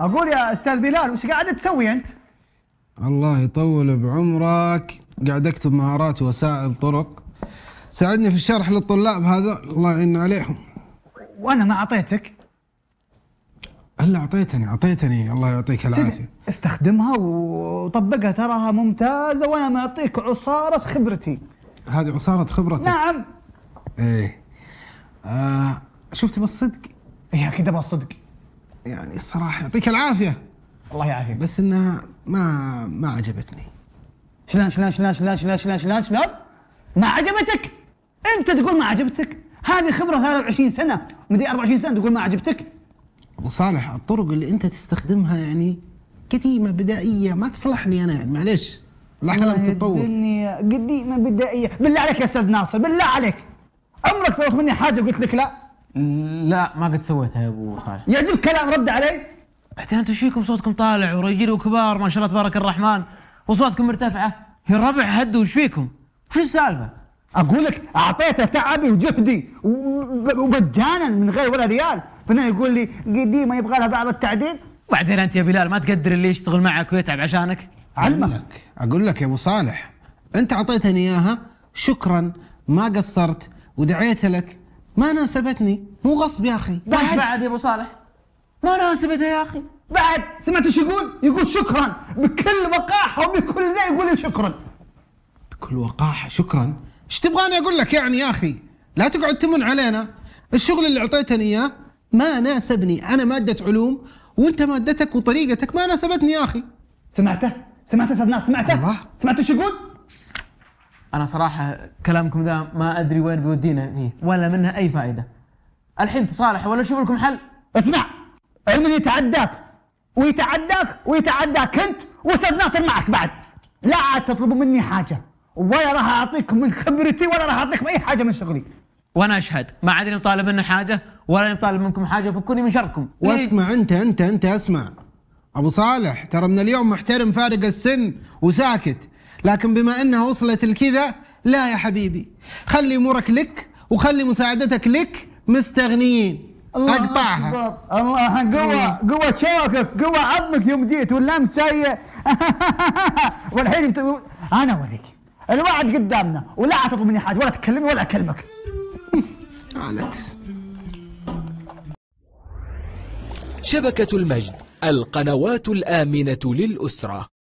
اقول يا استاذ بلال وش قاعد تسوي انت؟ الله يطول بعمرك، قاعد اكتب مهارات ووسائل طرق، ساعدني في الشرح للطلاب هذا الله يعين عليهم. وانا ما اعطيتك؟ هلا اعطيتني الله يعطيك العافيه. استخدمها وطبقها، تراها ممتازه وانا معطيك عصاره خبرتي. هذه عصاره خبرتك؟ نعم. ايه شفت بالصدق؟ ايه اكيد بالصدق. يعني الصراحه يعطيك العافيه. الله يعافيك. بس انها ما عجبتني. شلون؟ ما عجبتك؟ انت تقول ما عجبتك؟ هذه خبره 23 سنه مدري 24 سنه تقول ما عجبتك؟ ابو صالح الطرق اللي انت تستخدمها يعني قديمه بدائيه ما تصلحني انا، معليش العالم تتطور. الدنيا قديمه بدائيه، بالله عليك يا استاذ ناصر بالله عليك، عمرك طلبت مني حاجه وقلت لك لا؟ لا ما قد سويتها يا ابو صالح. يعجبك كلام رد علي؟ بعدين انتم ايش فيكم صوتكم طالع ورجال وكبار ما شاء الله تبارك الرحمن وصوتكم مرتفعه؟ يا الربع هدوا ايش فيكم؟ وش السالفه؟ اقول لك اعطيته تعبي وجهدي ومجانا من غير ولا ريال، فانا يقول لي قديمه يبغى لها بعض التعديل. وبعدين انت يا بلال ما تقدر اللي يشتغل معك ويتعب عشانك؟ علمك اقول لك يا ابو صالح انت اعطيتني اياها، شكرا ما قصرت ودعيت لك، ما ناسبتني مو غصب يا اخي. بعد يا ابو صالح ما ناسبته يا اخي. بعد سمعت ايش يقول؟ يقول شكرا بكل وقاحه وبكل ذا، يقول لي شكرا بكل وقاحه شكرا. ايش تبغاني اقول لك يعني يا اخي؟ لا تقعد تمن علينا، الشغل اللي اعطيتني اياه ما ناسبني، انا ماده علوم وانت مادتك وطريقتك ما ناسبتني يا اخي. سمعته استاذ ناس؟ سمعته ايش يقول؟ انا صراحه كلامكم ذا ما ادري وين بيودينا فيه ولا منها اي فائده. الحين تصالح ولا شوف لكم حل. اسمع علمي يتعداك ويتعداك انت واستاذ ناصر معك بعد، لا عاد تطلبوا مني حاجه ولا راح اعطيكم من خبرتي ولا راح اعطيكم اي حاجه من شغلي. وانا اشهد ما عاد نطالب منه حاجه ولا نطالب منكم حاجه، فكوني من شركم. واسمع انت اسمع ابو صالح، ترى من اليوم محترم فارق السن وساكت، لكن بما انها وصلت لكذا لا يا حبيبي، خلي امورك لك وخلي مساعدتك لك مستغنيين. الله اقطعها. أكبر. الله قوة شوكك قوة عظمك يوم جيت واللمس جايه والحين انت انا اوريك الوعد قدامنا ولا تطلب مني حاجه ولا تكلمني ولا اكلمك. شبكة المجد القنوات الآمنة للأسرة.